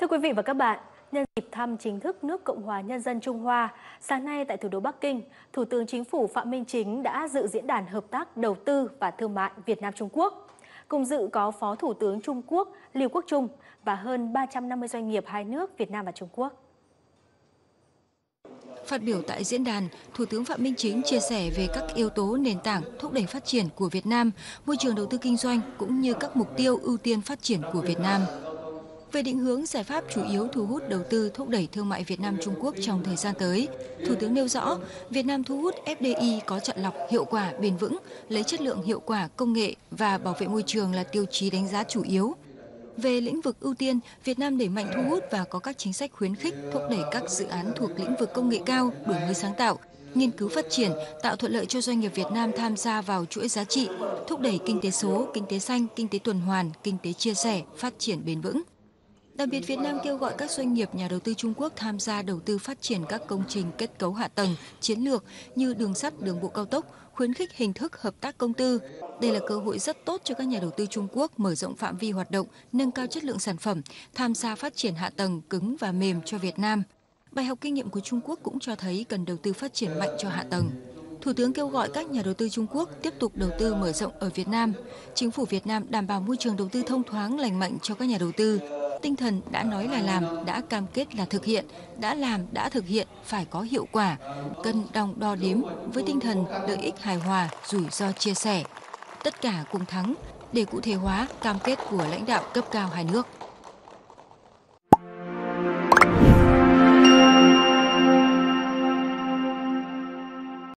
Thưa quý vị và các bạn, nhân dịp thăm chính thức nước Cộng hòa Nhân dân Trung Hoa, sáng nay tại thủ đô Bắc Kinh, Thủ tướng Chính phủ Phạm Minh Chính đã dự diễn đàn hợp tác đầu tư và thương mại Việt Nam-Trung Quốc. Cùng dự có Phó Thủ tướng Trung Quốc Lưu Quốc Trung và hơn 350 doanh nghiệp hai nước Việt Nam và Trung Quốc. Phát biểu tại diễn đàn, Thủ tướng Phạm Minh Chính chia sẻ về các yếu tố nền tảng thúc đẩy phát triển của Việt Nam, môi trường đầu tư kinh doanh cũng như các mục tiêu ưu tiên phát triển của Việt Nam. Về định hướng giải pháp chủ yếu thu hút đầu tư thúc đẩy thương mại Việt Nam-Trung Quốc trong thời gian tới, Thủ tướng nêu rõ Việt Nam thu hút FDI có chọn lọc, hiệu quả, bền vững, lấy chất lượng, hiệu quả, công nghệ và bảo vệ môi trường là tiêu chí đánh giá chủ yếu. Về lĩnh vực ưu tiên, Việt Nam đẩy mạnh thu hút và có các chính sách khuyến khích thúc đẩy các dự án thuộc lĩnh vực công nghệ cao, đổi mới sáng tạo, nghiên cứu phát triển, tạo thuận lợi cho doanh nghiệp Việt Nam tham gia vào chuỗi giá trị, thúc đẩy kinh tế số, kinh tế xanh, kinh tế tuần hoàn, kinh tế chia sẻ, phát triển bền vững. Đặc biệt, Việt Nam kêu gọi các doanh nghiệp nhà đầu tư Trung Quốc tham gia đầu tư phát triển các công trình kết cấu hạ tầng, chiến lược như đường sắt, đường bộ cao tốc, khuyến khích hình thức hợp tác công tư. Đây là cơ hội rất tốt cho các nhà đầu tư Trung Quốc mở rộng phạm vi hoạt động, nâng cao chất lượng sản phẩm, tham gia phát triển hạ tầng cứng và mềm cho Việt Nam. Bài học kinh nghiệm của Trung Quốc cũng cho thấy cần đầu tư phát triển mạnh cho hạ tầng. Thủ tướng kêu gọi các nhà đầu tư Trung Quốc tiếp tục đầu tư mở rộng ở Việt Nam. Chính phủ Việt Nam đảm bảo môi trường đầu tư thông thoáng, lành mạnh cho các nhà đầu tư. Tinh thần đã nói là làm, đã cam kết là thực hiện, đã làm, đã thực hiện, phải có hiệu quả, cân đong đo đếm với tinh thần lợi ích hài hòa, rủi ro chia sẻ. Tất cả cùng thắng để cụ thể hóa cam kết của lãnh đạo cấp cao hai nước.